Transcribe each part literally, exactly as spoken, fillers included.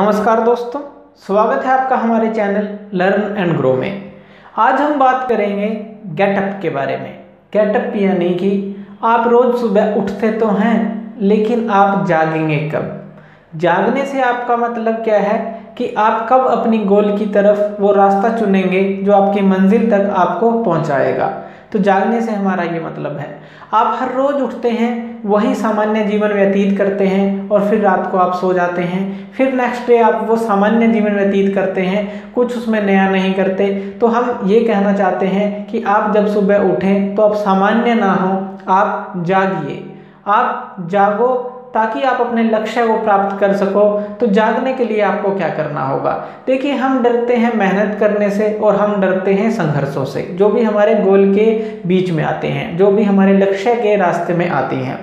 नमस्कार दोस्तों, स्वागत है आपका हमारे चैनल लर्न एंड ग्रो में। आज हम बात करेंगे गेटअप के बारे में। गेटअप यानी कि आप रोज़ सुबह उठते तो हैं, लेकिन आप जागेंगे कब। जागने से आपका मतलब क्या है कि आप कब अपनी गोल की तरफ वो रास्ता चुनेंगे जो आपकी मंजिल तक आपको पहुंचाएगा। तो जागने से हमारा ये मतलब है। आप हर रोज़ उठते हैं, वही सामान्य जीवन व्यतीत करते हैं और फिर रात को आप सो जाते हैं। फिर नेक्स्ट डे आप वो सामान्य जीवन व्यतीत करते हैं, कुछ उसमें नया नहीं करते। तो हम ये कहना चाहते हैं कि आप जब सुबह उठें तो आप सामान्य ना हो, आप जागिए, आप जागो ताकि आप अपने लक्ष्य को प्राप्त कर सको। तो जागने के लिए आपको क्या करना होगा? देखिए, हम डरते हैं मेहनत करने से और हम डरते हैं संघर्षों से, जो भी हमारे गोल के बीच में आते हैं, जो भी हमारे लक्ष्य के रास्ते में आती हैं।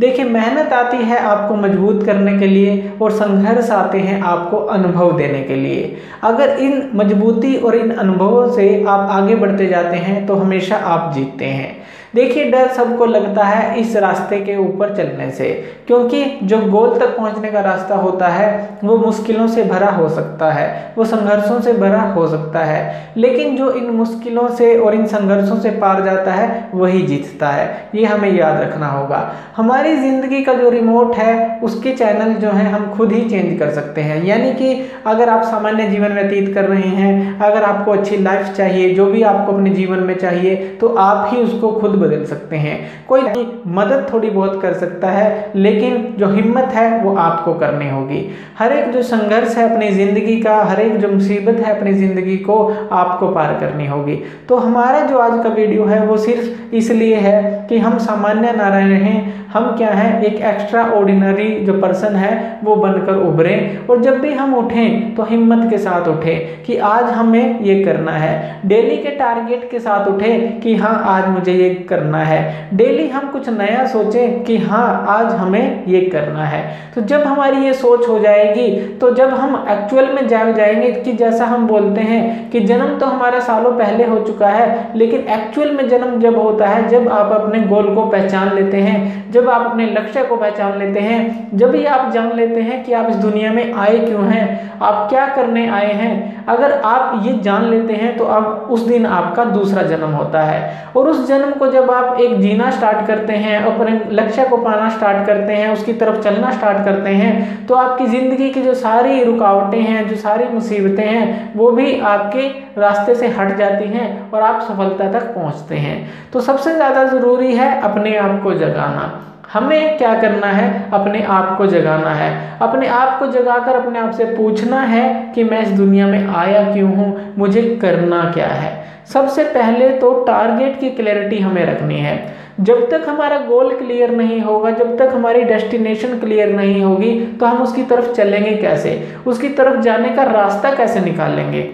देखिए, मेहनत आती है आपको मजबूत करने के लिए और संघर्ष आते हैं आपको अनुभव देने के लिए। अगर इन मजबूती और इन अनुभवों से आप आगे बढ़ते जाते हैं तो हमेशा आप जीतते हैं। देखिए, डर सबको लगता है इस रास्ते के ऊपर चलने से, क्योंकि जो गोल तक पहुंचने का रास्ता होता है वो मुश्किलों से भरा हो सकता है, वो संघर्षों से भरा हो सकता है। लेकिन जो इन मुश्किलों से और इन संघर्षों से पार जाता है वही जीतता है, ये हमें याद रखना होगा। हमारी ज़िंदगी का जो रिमोट है उसके चैनल जो हैं हम खुद ही चेंज कर सकते हैं। यानी कि अगर आप सामान्य जीवन व्यतीत कर रहे हैं, अगर आपको अच्छी लाइफ चाहिए, जो भी आपको अपने जीवन में चाहिए, तो आप ही उसको खुद बदल सकते हैं। कोई नहीं, मदद थोड़ी बहुत कर सकता है, लेकिन जो हिम्मत है वो आपको करनी होगी। हर एक जो संघर्ष है अपनी ज़िंदगी का, हर एक जो मुसीबत है अपनी ज़िंदगी को आपको पार करनी होगी। तो हमारा जो आज का वीडियो है वो सिर्फ इसलिए है कि हम सामान्य ना रहें, हम क्या हैं, एक एक्स्ट्रा ऑर्डिनरी जो पर्सन है वो बनकर उभरें। और जब भी हम उठें तो हिम्मत के साथ उठें कि आज हमें ये करना है। डेली के टारगेट के साथ उठें कि हाँ, आज मुझे ये करना है। डेली हम कुछ नया सोचें कि हाँ, आज हमें ये करना है। तो जब हमारी ये सोच हो जाएगी, तो जब हम एक्चुअल में जाग जाएंगे, कि जैसा हम बोलते हैं कि जन्म तो हमारा सालों पहले हो चुका है, लेकिन एक्चुअल में जन्म जब होता है जब आप अपने गोल को पहचान लेते हैं, जब आप अपने लक्ष्य को पहचान लेते हैं, जब ही आप जान लेते हैं कि आप इस दुनिया में आए क्यों हैं, आप क्या करने आए हैं। अगर आप ये जान लेते हैं तो आप उस दिन आपका दूसरा जन्म होता है, और उस जन्म को जब आप एक जीना स्टार्ट करते हैं, अपने लक्ष्य को पाना स्टार्ट करते हैं, उसकी तरफ चलना स्टार्ट करते हैं, तो आपकी ज़िंदगी की जो सारी रुकावटें हैं, जो सारी मुसीबतें हैं, वो भी आपके रास्ते से हट जाती हैं और आप सफलता तक पहुँचते हैं। तो सबसे ज़्यादा ज़रूरी है अपने आप को जगाना। हमें क्या करना है? अपने आप को जगाना है। अपने आप को जगाकर अपने आप से पूछना है कि मैं इस दुनिया में आया क्यों हूँ, मुझे करना क्या है। सबसे पहले तो टारगेट की क्लैरिटी हमें रखनी है। जब तक हमारा गोल क्लियर नहीं होगा, जब तक हमारी डेस्टिनेशन क्लियर नहीं होगी, तो हम उसकी तरफ चलेंगे कैसे, उसकी तरफ जाने का रास्ता कैसे निकालेंगे।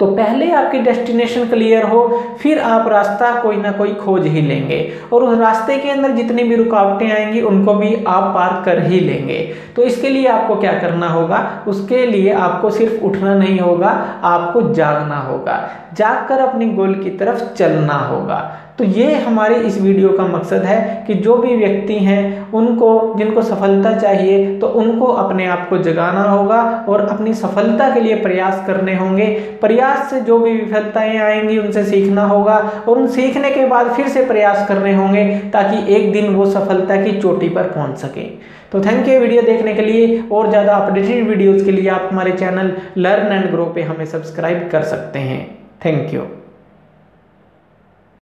तो पहले आपकी डेस्टिनेशन क्लियर हो, फिर आप रास्ता कोई ना कोई खोज ही लेंगे, और उस रास्ते के अंदर जितनी भी रुकावटें आएंगी उनको भी आप पार कर ही लेंगे। तो इसके लिए आपको क्या करना होगा? उसके लिए आपको सिर्फ उठना नहीं होगा, आपको जागना होगा, जागकर अपने गोल की तरफ चलना होगा। तो ये हमारे इस वीडियो का मकसद है कि जो भी व्यक्ति हैं, उनको जिनको सफलता चाहिए, तो उनको अपने आप को जगाना होगा और अपनी सफलता के लिए प्रयास करने होंगे। प्रयास से जो भी विफलताएं आएंगी उनसे सीखना होगा, और उन सीखने के बाद फिर से प्रयास करने होंगे, ताकि एक दिन वो सफलता की चोटी पर पहुंच सकें। तो थैंक यू वीडियो देखने के लिए। और ज़्यादा अपडेटेड वीडियोज़ के लिए आप हमारे चैनल लर्न एंड ग्रो पे हमें सब्सक्राइब कर सकते हैं। Thank you.